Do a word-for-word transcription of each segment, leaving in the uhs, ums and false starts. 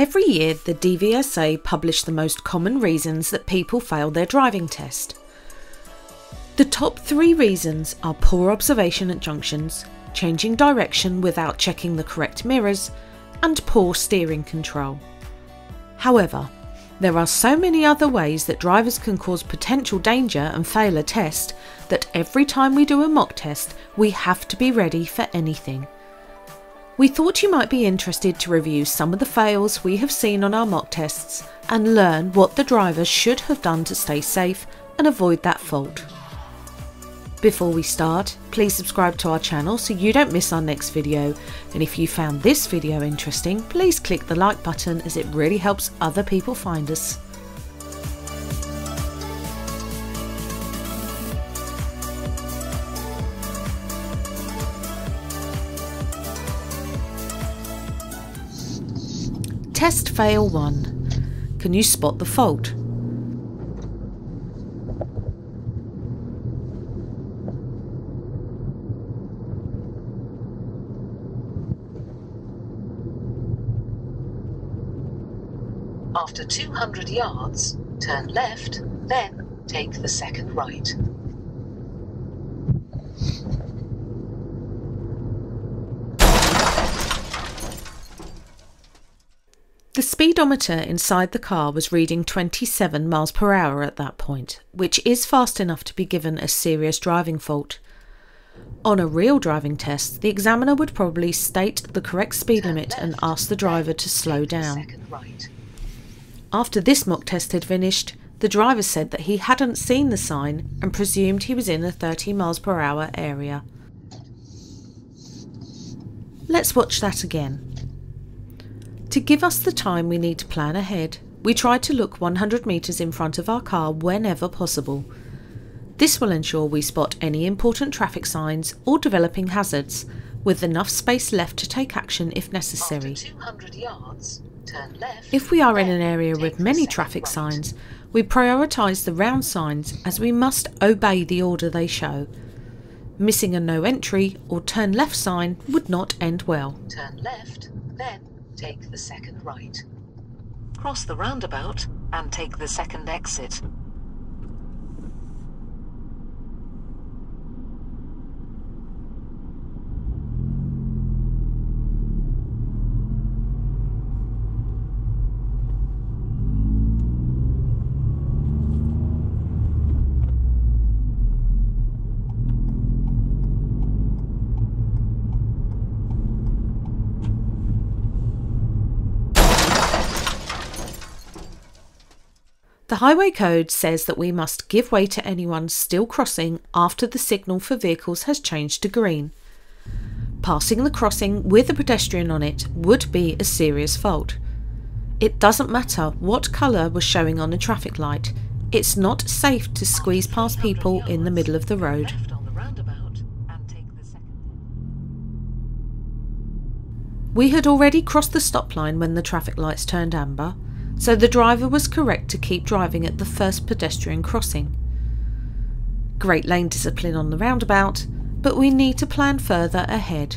Every year, the D V S A publish the most common reasons that people fail their driving test. The top three reasons are poor observation at junctions, changing direction without checking the correct mirrors, and poor steering control. However, there are so many other ways that drivers can cause potential danger and fail a test that every time we do a mock test, we have to be ready for anything. We thought you might be interested to review some of the fails we have seen on our mock tests and learn what the driver should have done to stay safe and avoid that fault. Before we start, please subscribe to our channel so you don't miss our next video, and if you found this video interesting, please click the like button as it really helps other people find us. Test fail one. Can you spot the fault? After two hundred yards, turn left, then take the second right. The speedometer inside the car was reading twenty-seven miles per hour at that point, which is fast enough to be given a serious driving fault. On a real driving test, the examiner would probably state the correct speed limit and ask the driver to slow down. After this mock test had finished, the driver said that he hadn't seen the sign and presumed he was in a thirty miles per hour area. Let's watch that again. To give us the time we need to plan ahead, we try to look one hundred metres in front of our car whenever possible. This will ensure we spot any important traffic signs or developing hazards, with enough space left to take action if necessary. After two hundred yards, turn left, if we are in an area with many traffic right. signs, we prioritise the round signs as we must obey the order they show. Missing a no entry or turn left sign would not end well. Turn left, then take the second right. Cross the roundabout and take the second exit. The highway code says that we must give way to anyone still crossing after the signal for vehicles has changed to green. Passing the crossing with a pedestrian on it would be a serious fault. It doesn't matter what colour was showing on the traffic light, it's not safe to squeeze past people in the middle of the road. We had already crossed the stop line when the traffic lights turned amber, so the driver was correct to keep driving at the first pedestrian crossing. Great lane discipline on the roundabout, but we need to plan further ahead.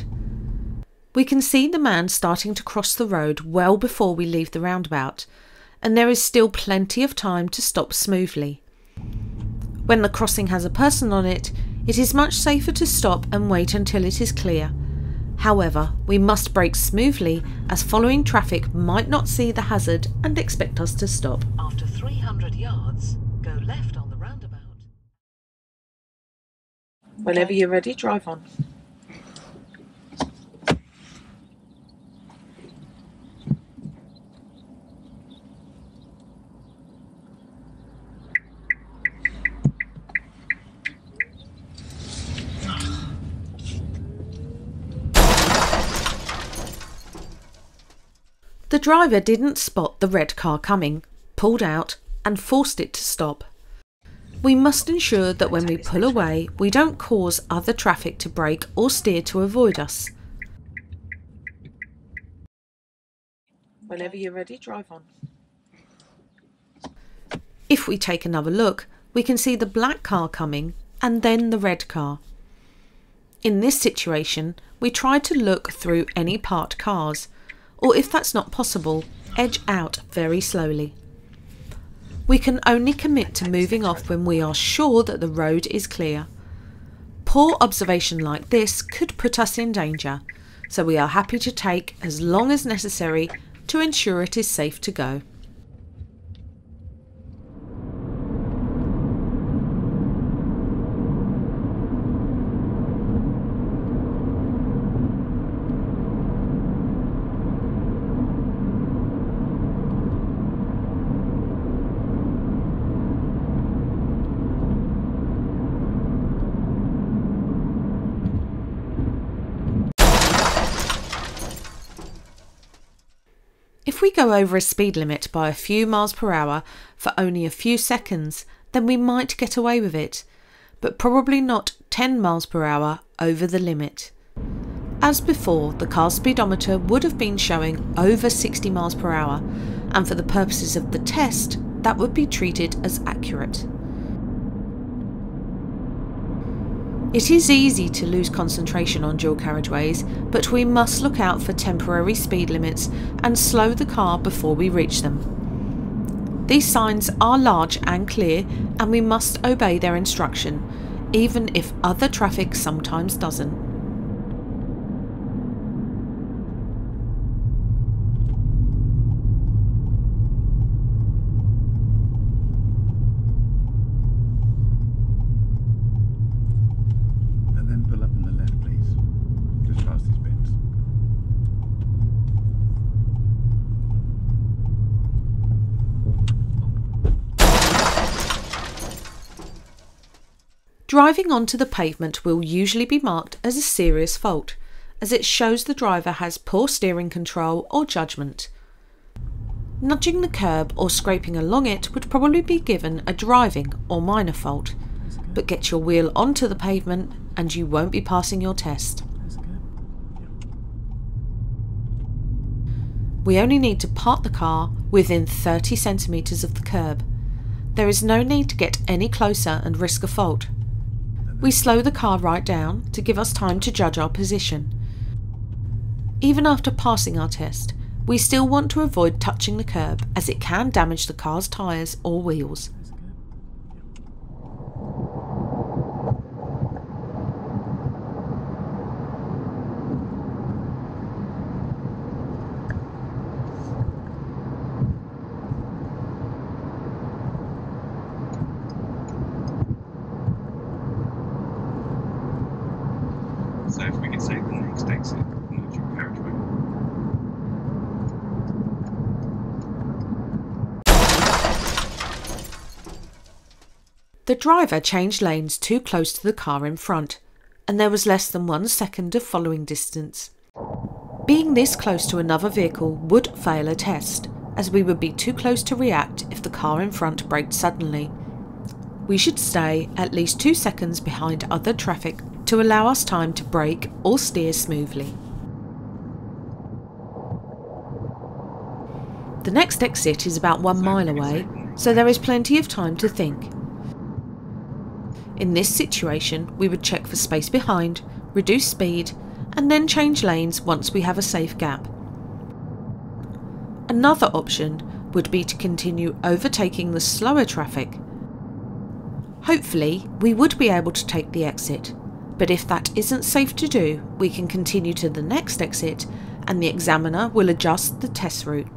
We can see the man starting to cross the road well before we leave the roundabout, and there is still plenty of time to stop smoothly. When the crossing has a person on it, it is much safer to stop and wait until it is clear. However, we must brake smoothly as following traffic might not see the hazard and expect us to stop. After three hundred yards, go left on the roundabout. Whenever you're ready, drive on. The driver didn't spot the red car coming, pulled out and forced it to stop. We must ensure that when we pull away, we don't cause other traffic to brake or steer to avoid us. Whenever you're ready, drive on. If we take another look, we can see the black car coming and then the red car. In this situation, we try to look through any parked cars, or if that's not possible, edge out very slowly. We can only commit to moving off when we are sure that the road is clear. Poor observation like this could put us in danger, so we are happy to take as long as necessary to ensure it is safe to go. If we go over a speed limit by a few miles per hour for only a few seconds, then we might get away with it, but probably not ten miles per hour over the limit. As before, the car speedometer would have been showing over sixty miles per hour, and for the purposes of the test, that would be treated as accurate. It is easy to lose concentration on dual carriageways, but we must look out for temporary speed limits and slow the car before we reach them. These signs are large and clear, and we must obey their instruction, even if other traffic sometimes doesn't. Driving onto the pavement will usually be marked as a serious fault, as it shows the driver has poor steering control or judgment. Nudging the curb or scraping along it would probably be given a driving or minor fault, but get your wheel onto the pavement and you won't be passing your test. We only need to park the car within thirty centimetres of the curb. There is no need to get any closer and risk a fault. We slow the car right down to give us time to judge our position. Even after passing our test, we still want to avoid touching the curb as it can damage the car's tyres or wheels. The driver changed lanes too close to the car in front, and there was less than one second of following distance. Being this close to another vehicle would fail a test, as we would be too close to react if the car in front braked suddenly. We should stay at least two seconds behind other traffic to allow us time to brake or steer smoothly. The next exit is about one mile away, so there is plenty of time to think. In this situation, we would check for space behind, reduce speed, and then change lanes once we have a safe gap. Another option would be to continue overtaking the slower traffic. Hopefully, we would be able to take the exit, but if that isn't safe to do, we can continue to the next exit and the examiner will adjust the test route.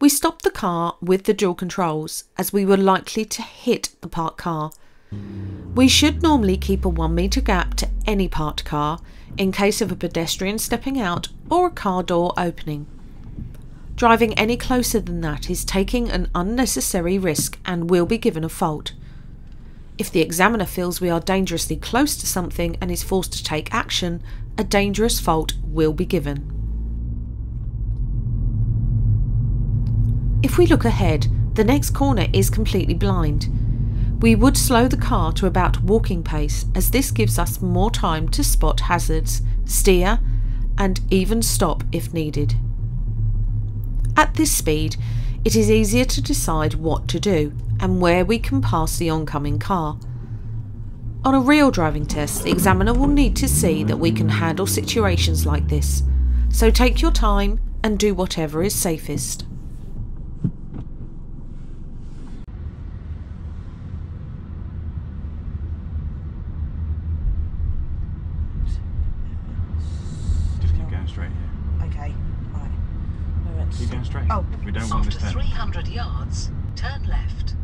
We stopped the car with the dual controls as we were likely to hit the parked car. We should normally keep a one metre gap to any parked car in case of a pedestrian stepping out or a car door opening. Driving any closer than that is taking an unnecessary risk and will be given a fault. If the examiner feels we are dangerously close to something and is forced to take action, a dangerous fault will be given. If we look ahead, the next corner is completely blind. We would slow the car to about walking pace, as this gives us more time to spot hazards, steer, and even stop if needed. At this speed, it is easier to decide what to do and where we can pass the oncoming car. On a real driving test, the examiner will need to see that we can handle situations like this, so take your time and do whatever is safest. Just keep going straight here. Okay, right. We're at... Keep going straight. Oh, we don't want this turn. After three hundred yards, turn left.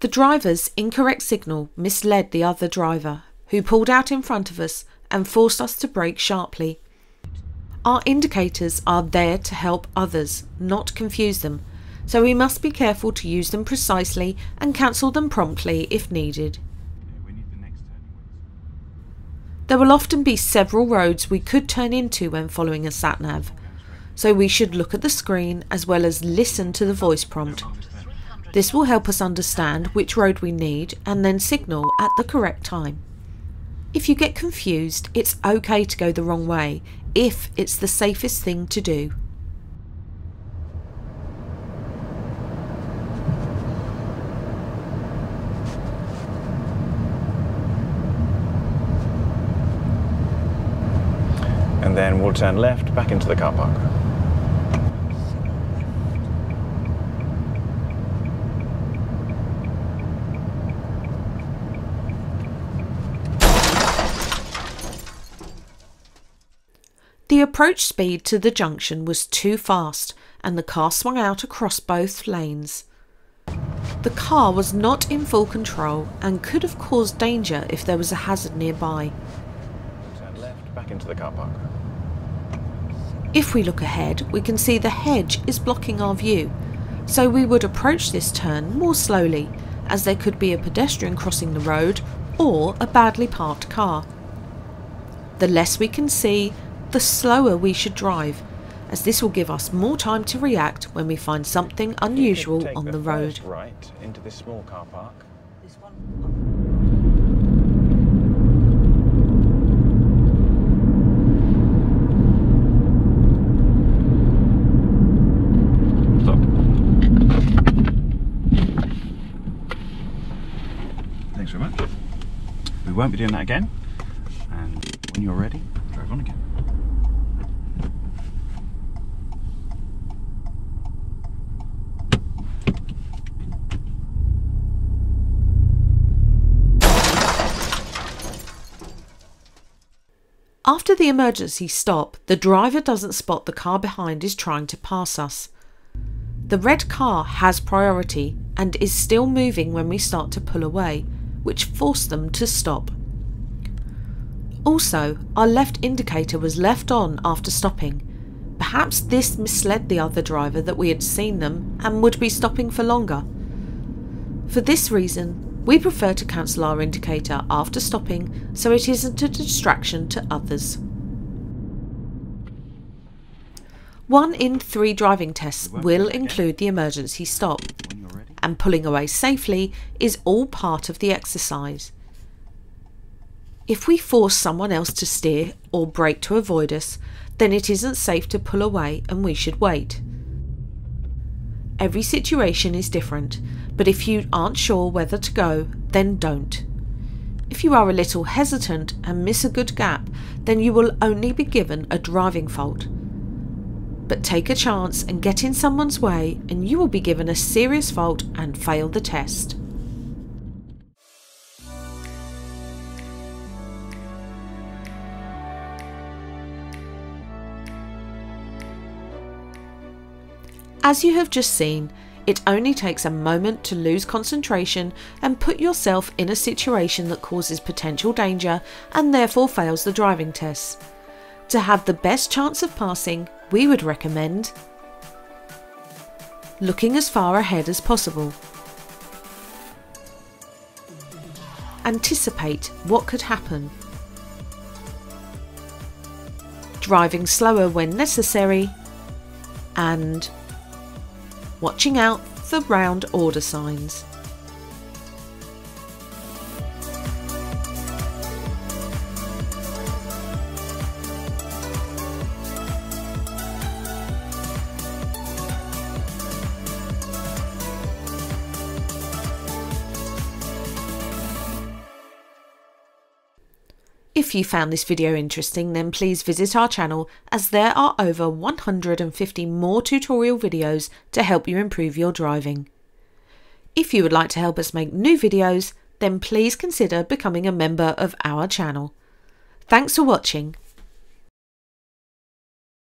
The driver's incorrect signal misled the other driver, who pulled out in front of us and forced us to brake sharply. Our indicators are there to help others, not confuse them, so we must be careful to use them precisely and cancel them promptly if needed. There will often be several roads we could turn into when following a sat-nav, so we should look at the screen as well as listen to the voice prompt. This will help us understand which road we need and then signal at the correct time. If you get confused, it's okay to go the wrong way if it's the safest thing to do. And then we'll turn left back into the car park. The approach speed to the junction was too fast and the car swung out across both lanes. The car was not in full control and could have caused danger if there was a hazard nearby. Turn left back into the car park. If we look ahead, we can see the hedge is blocking our view, so we would approach this turn more slowly, as there could be a pedestrian crossing the road or a badly parked car. The less we can see, the slower we should drive, as this will give us more time to react when we find something unusual on the road. Right into this small car park. This one. Stop. Thanks very much. We won't be doing that again, and when you're ready, drive on again. After the emergency stop, the driver doesn't spot the car behind is trying to pass us. The red car has priority and is still moving when we start to pull away, which forced them to stop. Also, our left indicator was left on after stopping. Perhaps this misled the other driver that we had seen them and would be stopping for longer. For this reason, we prefer to cancel our indicator after stopping so it isn't a distraction to others. One in three driving tests will include the emergency stop, and pulling away safely is all part of the exercise. If we force someone else to steer or brake to avoid us, then it isn't safe to pull away and we should wait. Every situation is different, but if you aren't sure whether to go, then don't. If you are a little hesitant and miss a good gap, then you will only be given a driving fault. But take a chance and get in someone's way, and you will be given a serious fault and fail the test. As you have just seen, it only takes a moment to lose concentration and put yourself in a situation that causes potential danger and therefore fails the driving test. To have the best chance of passing, we would recommend looking as far ahead as possible. Anticipate what could happen. driving slower when necessary, and watching out for round order signs. If you found this video interesting, then please visit our channel, as there are over one hundred fifty more tutorial videos to help you improve your driving. If you would like to help us make new videos, then please consider becoming a member of our channel. Thanks for watching.